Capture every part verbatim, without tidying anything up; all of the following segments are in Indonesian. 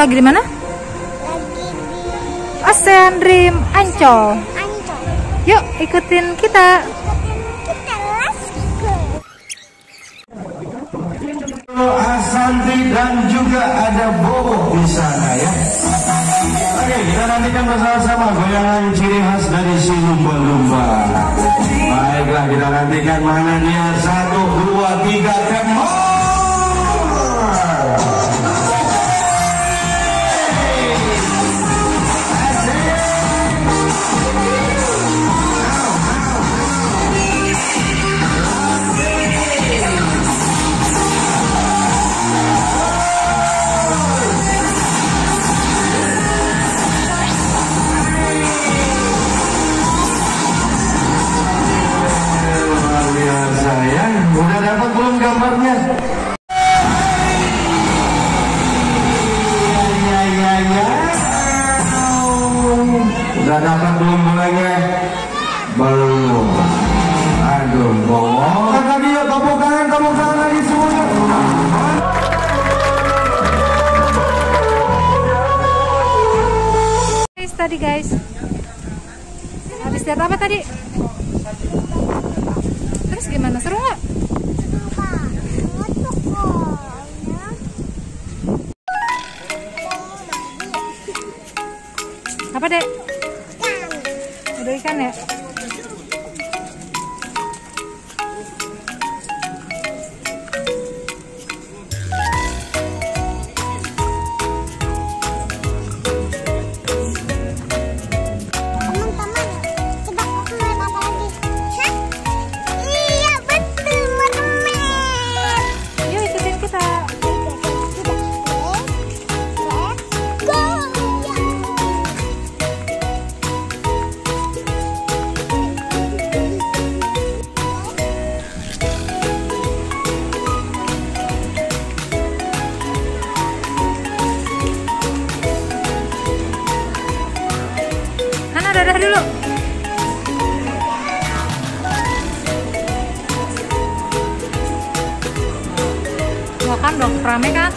lagi di mana? Lagi di Ocean Dream Ancol. Ancol. Yuk ikutin kita. Asanti dan juga ada Bobo di sana ya. Oke, kita nantikan bersama-sama goyangan ciri khas dari si lumba-lumba. Baiklah, kita nantikan mana dia. Satu, dua, tiga, tempo. Udah dapat belum bolanya? Belum. Aduh, bohong. Tadi ya, tepuk tangan, tepuk tangan lagi semuanya. Guys, tadi guys. Habis lihat apa tadi? Terus gimana? Seru nggak? Apa dek? Ada ikan ya? Dadah dulu. Wah kan dong, rame kan?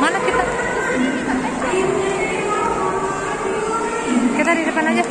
Mana kita? Kita di depan aja.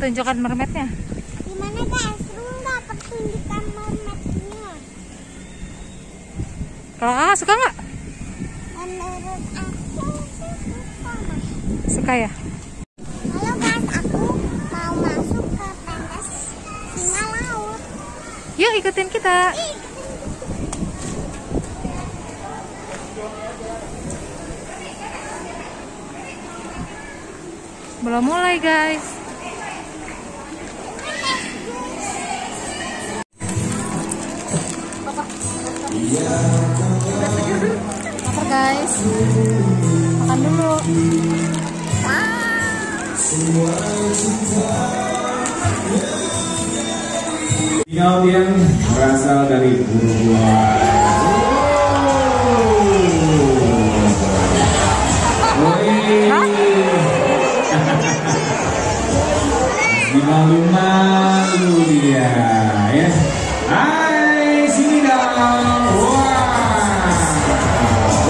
pertunjukan mermaidnya? Gimana guys, seru nggak pertunjukan mermaidnya? Kalau kakak suka nggak? Menurut aku sih suka mas. Suka ya? Halo guys, aku mau masuk ke pentas singa laut. Yuk ikutin kita. Ih. Belum mulai guys. Apa guys? Makan dulu. Final yang berasal dari Uruguay. Malu-malu dia ya. Hai, sini dong. Wah. Wow.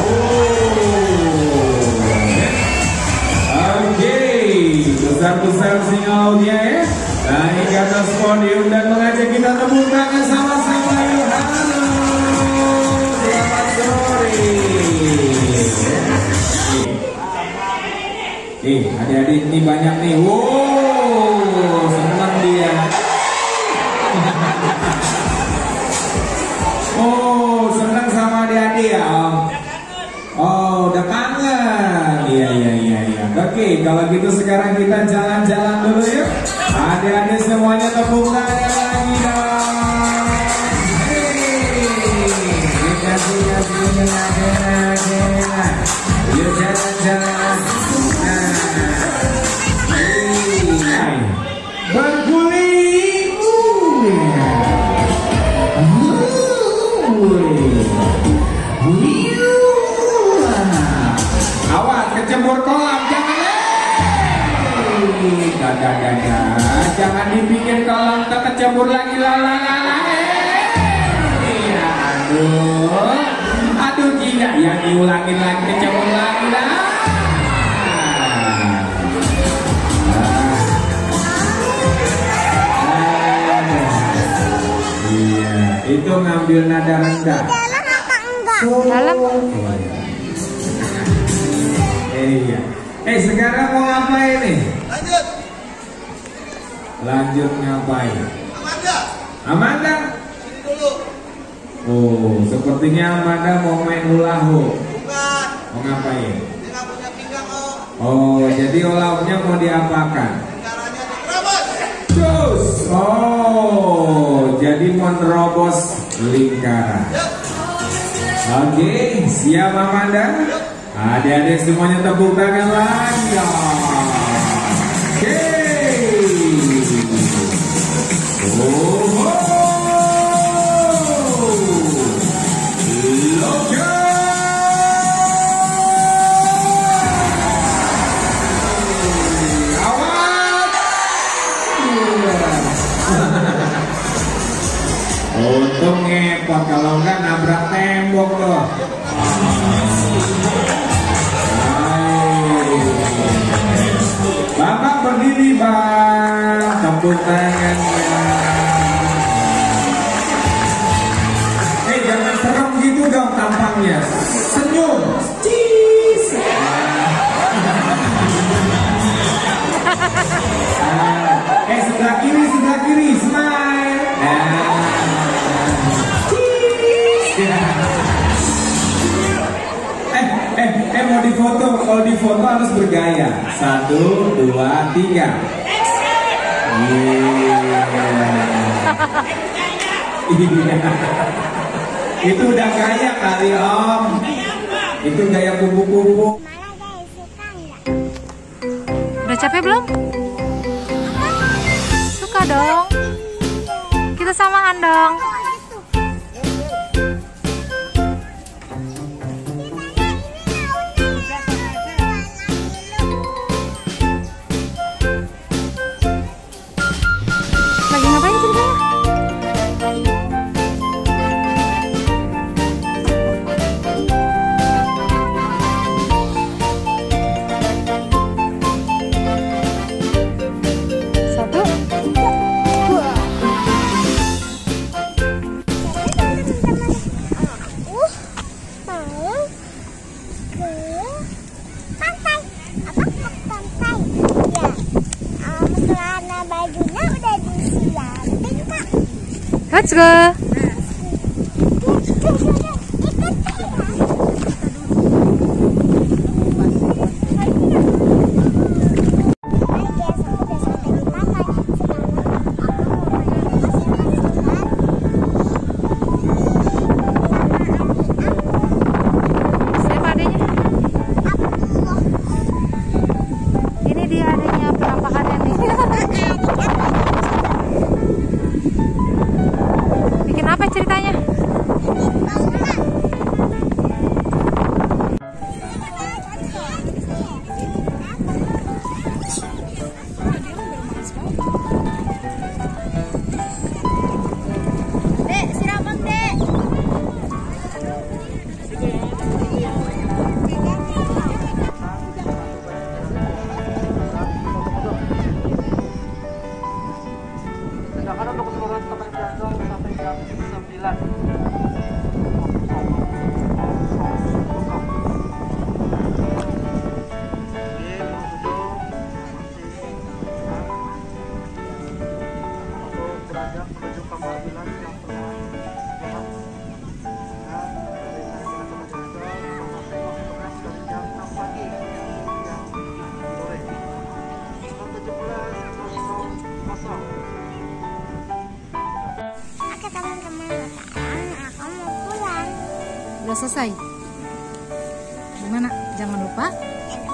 Oh. Oke, besar-besar sinyal dia ya. Naik ke atas podium dan mengajak kita tepuk tangan sama-sama. Halo, selamat sore. Nih, adik-adik ini banyak nih. Wow. Oh, senang sama adik-adik ya Om. Oh, udah kangen. Iya, iya, iya, iya. Oke, kalau gitu sekarang kita jalan-jalan dulu yuk. Adik-adik semuanya tepuk tangan lagi dong. Hei, kita siap ini adik-adik. Yuk jalan-jalan. Nah, berguling. Awas kecebur kolam, jangan. Gagal, gagal. Jangan dibikin kolam terkecebur lagi lala. Iya, aduh, aduh gila ya, diulangin lagi kecebur lagi lah. Itu ngambil nada rendah. Dalam apa enggak? Dalam. Iya. Eh sekarang mau ngapain nih? Lanjut. Lanjut ngapain? Amanda. Amanda. Sini dulu. Oh, sepertinya Amanda mau main hula hoop. Bukan. Mau ngapain? Dia nggak punya pinggang kok. Oh, jadi hula hoopnya mau diapakan? Caranya diterobos. Cus. Oh. Jadi menerobos lingkaran. Oke, siap Amanda? Adik-adik semuanya tepuk tangan lagi. Oke. Bobo. Loka. Untung ngepot, kalau enggak nabrak tembok loh. Bapak berdiri bang, tepuk tangan. Eh jangan serem gitu dong tampangnya, senyum. Cheers. Eh sebelah kiri, sebelah kiri, smile. Eh, eh mau difoto, kalau difoto harus bergaya. Satu, dua, tiga. Yeah. Itu udah gaya kali Om. Itu gaya kupu-kupu. Udah capek belum? Suka dong. Kita samaan dong. Satu, bajunya udah disiapin, Kak. Let's go. Selesai. Gimana? Jangan lupa